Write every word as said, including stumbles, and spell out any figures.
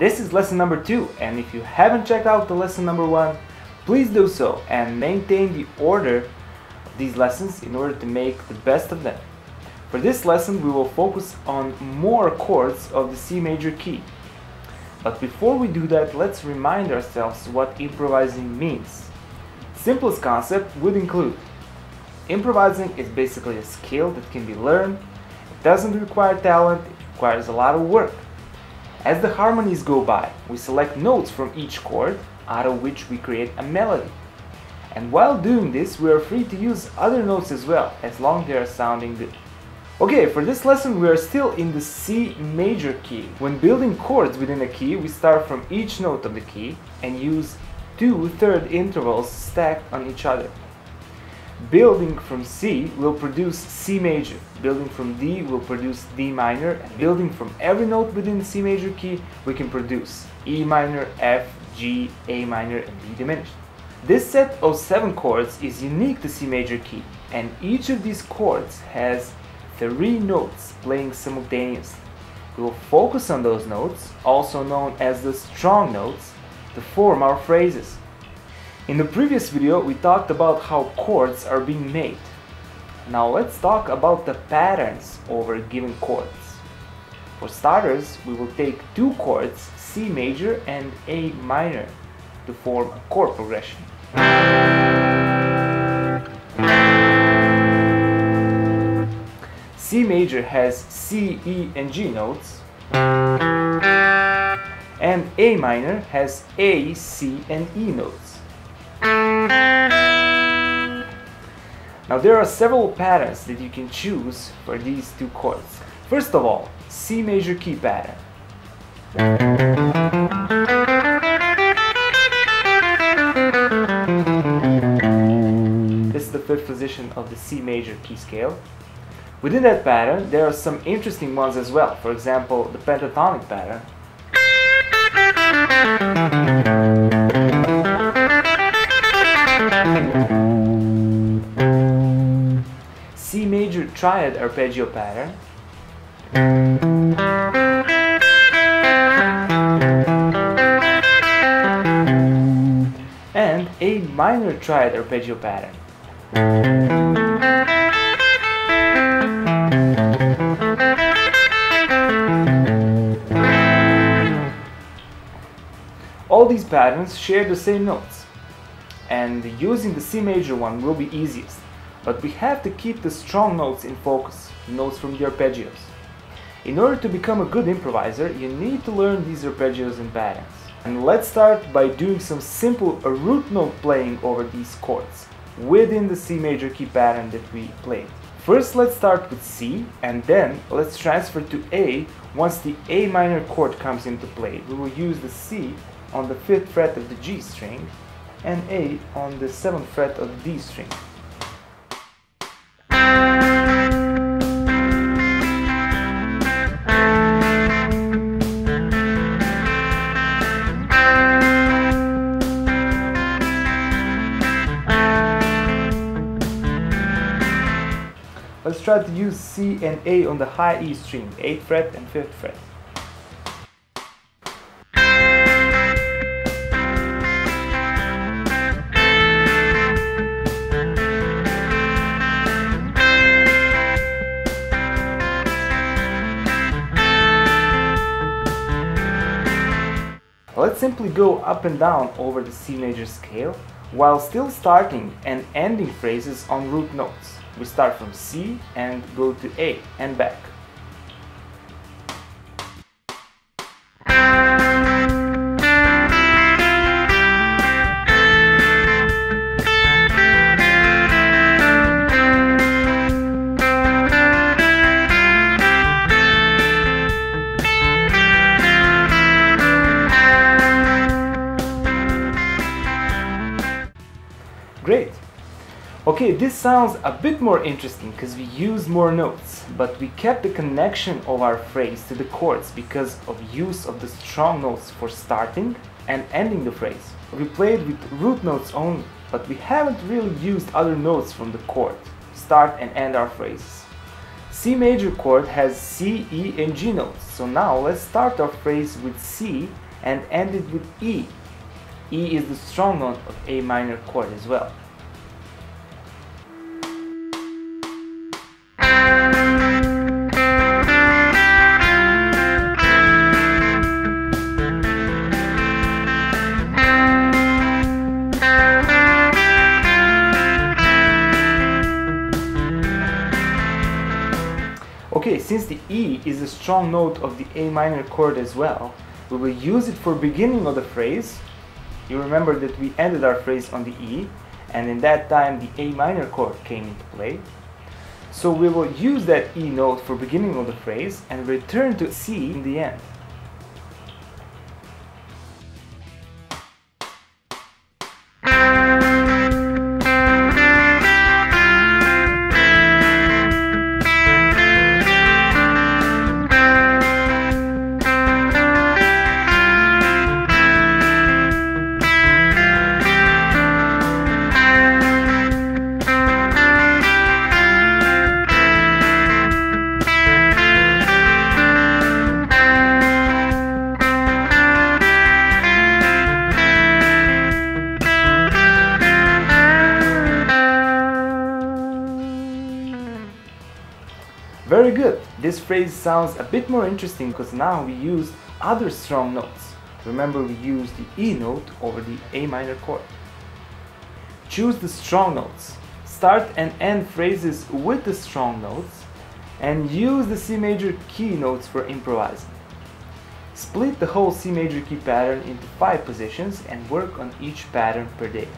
This is lesson number two, and if you haven't checked out the lesson number one, please do so and maintain the order of these lessons in order to make the best of them. For this lesson, we will focus on more chords of the C major key. But before we do that, let's remind ourselves what improvising means. Simplest concept would include: improvising is basically a skill that can be learned. It doesn't require talent, it requires a lot of work. As the harmonies go by, we select notes from each chord, out of which we create a melody. And while doing this, we are free to use other notes as well, as long as they are sounding good. Okay, for this lesson we are still in the C major key. When building chords within a key, we start from each note of the key and use two third intervals stacked on each other. Building from C will produce C major, building from D will produce D minor, and building from every note within the C major key, we can produce E minor, F, G, A minor, and B diminished. This set of seven chords is unique to C major key, and each of these chords has three notes playing simultaneously. We will focus on those notes, also known as the strong notes, to form our phrases. In the previous video we talked about how chords are being made. Now let's talk about the patterns over given chords. For starters, we will take two chords, C major and A minor, to form a chord progression. C major has C, E, and G notes, and A minor has A, C, and E notes. Now there are several patterns that you can choose for these two chords. First of all, C major key pattern. This is the fifth position of the C major key scale. Within that pattern, there are some interesting ones as well, for example, the pentatonic pattern. C major triad arpeggio pattern. And A minor triad arpeggio pattern. All these patterns share the same notes, and using the C major one will be easiest, but we have to keep the strong notes in focus, notes from the arpeggios. In order to become a good improviser, you need to learn these arpeggios and patterns. And let's start by doing some simple root note playing over these chords, within the C major key pattern that we played. First let's start with C, and then let's transfer to A. Once the A minor chord comes into play, we will use the C on the fifth fret of the G string and A on the seventh fret of the D string. Let's try to use C and A on the high E string, eighth fret and fifth fret. Let's simply go up and down over the C major scale while still starting and ending phrases on root notes. We start from C and go to A and back. Great! Okay, this sounds a bit more interesting because we used more notes, but we kept the connection of our phrase to the chords because of use of the strong notes for starting and ending the phrase. We played with root notes only, but we haven't really used other notes from the chord, start and end our phrases. C major chord has C, E and G notes, so now let's start our phrase with C and end it with E. E is the strong note of A minor chord as well. Okay, since the E is a strong note of the A minor chord as well, we will use it for beginning of the phrase. You remember that we ended our phrase on the E, and in that time the A minor chord came into play. So we will use that E note for beginning of the phrase and return to C in the end. Very good! This phrase sounds a bit more interesting because now we use other strong notes. Remember, we use the E note over the A minor chord. Choose the strong notes. Start and end phrases with the strong notes and use the C major key notes for improvising. Split the whole C major key pattern into five positions and work on each pattern per day.